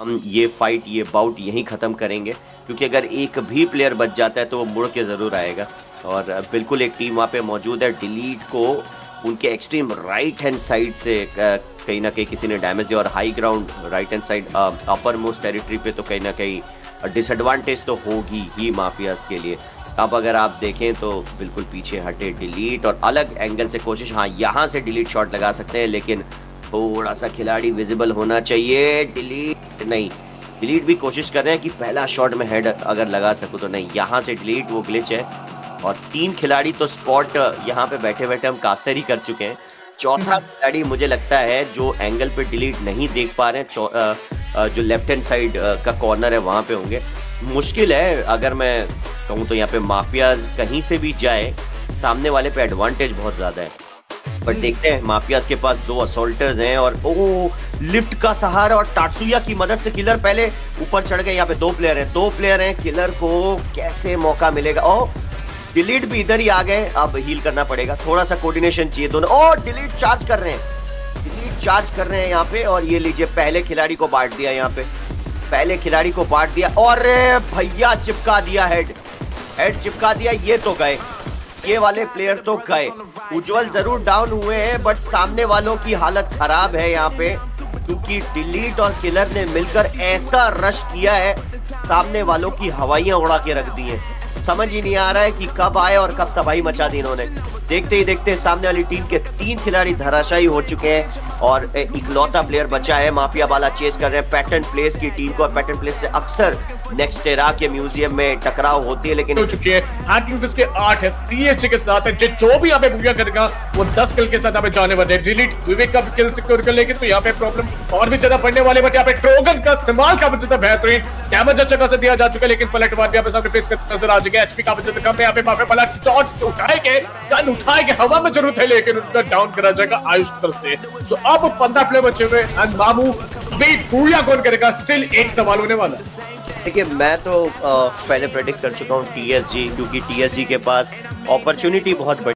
हम ये फाइट ये बाउट यहीं ख़त्म करेंगे, क्योंकि अगर एक भी प्लेयर बच जाता है तो वो मुड़ के ज़रूर आएगा। और बिल्कुल एक टीम वहाँ पे मौजूद है, डिलीट को उनके एक्सट्रीम राइट हैंड साइड से कहीं ना कहीं किसी ने डैमेज दिया और high ground right hand side uppermost territory पे तो कहीं ना कहीं डिसएडवांटेज तो होगी ही माफियाज़ के लिए। अब अगर आप देखें तो बिल्कुल पीछे हटे डिलीट और अलग एंगल से कोशिश, हाँ यहाँ से डिलीट शॉट लगा सकते हैं लेकिन थोड़ा सा खिलाड़ी विजिबल होना चाहिए। डिलीट नहीं, डिलीट भी कोशिश कर रहे हैं कि पहला शॉट में हेड अगर लगा सकूँ तो नहीं, यहाँ से डिलीट वो ग्लिच है। और तीन खिलाड़ी तो स्पॉट यहाँ पे बैठे बैठे हम कास्टर ही कर चुके हैं। चौथा खिलाड़ी मुझे लगता है जो एंगल पे डिलीट नहीं देख पा रहे हैं, जो लेफ्ट हैंड साइड का कॉर्नर है वहाँ पे होंगे। मुश्किल है, अगर मैं कहूँ तो यहाँ पे माफियाज कहीं से भी जाए सामने वाले पे एडवांटेज बहुत ज़्यादा है। बट देखते हैं, माफियाज के पास दो असोल्टर्स हैं और ओ लिफ्ट का सहारा और टाटसुया की मदद से किलर पहले ऊपर चढ़ गए। यहाँ पे दो प्लेयर हैं, किलर को कैसे मौका मिलेगा। ओ डिलीट भी इधर ही आ गए, अब हील करना पड़ेगा, थोड़ा सा कोऑर्डिनेशन चाहिए दोनों। और डिलीट चार्ज कर रहे हैं, यहाँ पे। और ये लीजिए, पहले खिलाड़ी को बांट दिया और भैया चिपका दिया, हेड चिपका दिया। ये तो गए, ये वाले प्लेयर तो गए। उज्जवल जरूर डाउन हुए हैं बट सामने वालों की हालत खराब है यहाँ पे, क्योंकि डिलीट और किलर ने मिलकर ऐसा रश किया है, सामने वालों की हवाइयां उड़ा के रख दी है। समझ ही नहीं आ रहा है कि कब आए और कब तबाही मचा दी इन्होंने। देखते ही देखते सामने वाली टीम के तीन खिलाड़ी धराशायी हो चुके हैं और इकलौता प्लेयर बचा है। माफिया वाला चेस कर रहे हैं पैटर्न प्लेस की टीम को। पैटर्न प्लेस से अक्सर नेक्स्ट टेरा के म्यूजियम में टकराव होती है, लेकिन हो चुकी है। हैकिंग इसके 8 है, सीएचसी के साथ है। जो भी यहाँ पे भूया करेगा वो 10 किल के साथ यहाँ पे जाने वाले। डिलीट विवेक का किल सिक्योर कर लेगी तो यहाँ पे प्रॉब्लम और भी ज्यादा बढ़ने वाले। बट यहाँ पे ट्रोगन का इस्तेमाल काफी ज्यादा बेहतरीन, डैमेज अच्छा खासा दिया जा चुका है, लेकिन पलटवार यहाँ पे सामने फेस करते नजर आ चुके हैं। एचपी काफी ज्यादा कम है यहाँ पे। माफिया वाला शॉट उठाए के हवा में जरूर है, लेकिन उनका डाउन करा जाएगा आयुष की तरफ से। सो अब 15 प्लेयर बचे हुए एंड बाबू भी भूया कौन करेगा, स्टिल एक सवाल होने वाला। देखिए, मैं तो पहले प्रेडिक्ट कर चुका हूँ टीएसजी, क्योंकि टीएसजी के पास अपॉर्चुनिटी बहुत बड़ी